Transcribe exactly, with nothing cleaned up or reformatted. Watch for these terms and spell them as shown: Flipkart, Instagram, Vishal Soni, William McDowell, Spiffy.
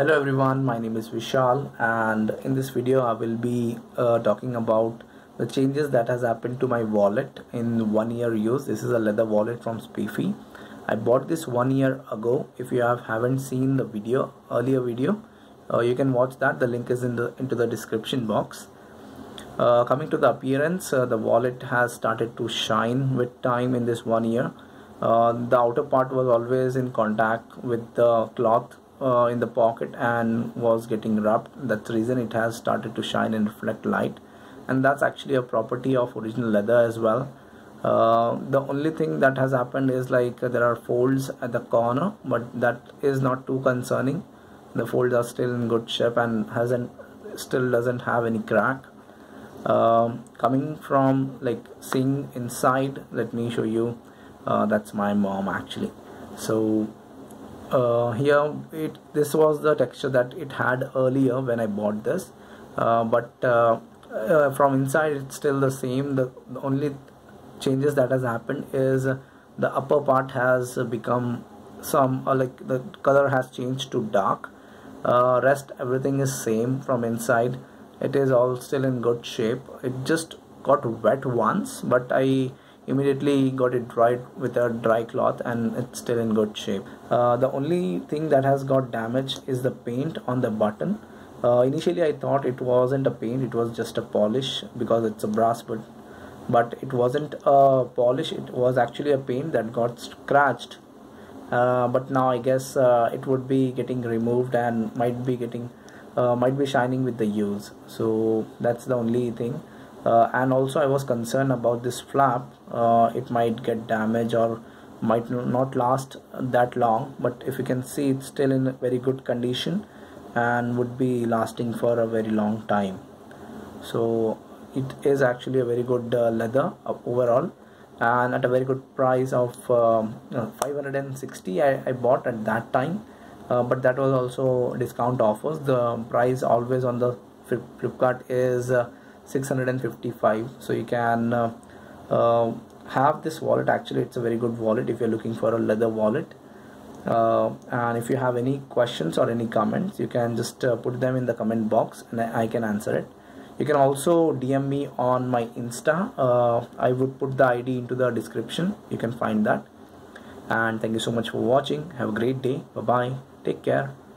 Hello everyone, my name is Vishal, and in this video I will be uh, talking about the changes that has happened to my wallet in one year use. This is a leather wallet from Spiffy. I bought this one year ago. If you have haven't seen the video earlier video, uh, you can watch that. The link is in the into the description box. Uh, coming to the appearance, uh, the wallet has started to shine with time in this one year. Uh, the outer part was always in contact with the cloth Uh, in the pocket and was getting rubbed. That's the reason it has started to shine and reflect light, and that's actually a property of original leather as well. Uh, the only thing that has happened is like uh, there are folds at the corner, but that is not too concerning. The folds are still in good shape and hasn't still doesn't have any crack. Uh, coming from like seeing inside, let me show you. Uh, that's my mom actually. So Uh, here it this was the texture that it had earlier when I bought this, uh, but uh, uh, from inside it's still the same. The, the only changes that has happened is the upper part has become some uh, like the color has changed to dark. Uh, rest everything is same from inside. It is all still in good shape. It just got wet once, but I immediately got it dried with a dry cloth and it's still in good shape. Uh, the only thing that has got damaged is the paint on the button. Uh, initially I thought it wasn't a paint, it was just a polish because it's a brass button, but it wasn't a polish, it was actually a paint that got scratched. Uh, but now I guess uh, it would be getting removed and might be getting uh, might be shining with the use. So that's the only thing. Uh, and also I was concerned about this flap. Uh, it might get damaged or might not last that long, but if you can see, it's still in very good condition and would be lasting for a very long time. So it is actually a very good uh, leather uh, overall, and at a very good price of uh, five hundred sixty I, I bought at that time, uh, but that was also discount offers. The price always on the Flipkart is uh, six hundred fifty-five, so you can uh, uh, have this wallet. Actually, it's a very good wallet if you're looking for a leather wallet. Uh, and if you have any questions or any comments, you can just uh, put them in the comment box and I can answer it. You can also D M me on my Insta. uh, I would put the I D into the description, you can find that. And thank you so much for watching. Have a great day. Bye bye, take care.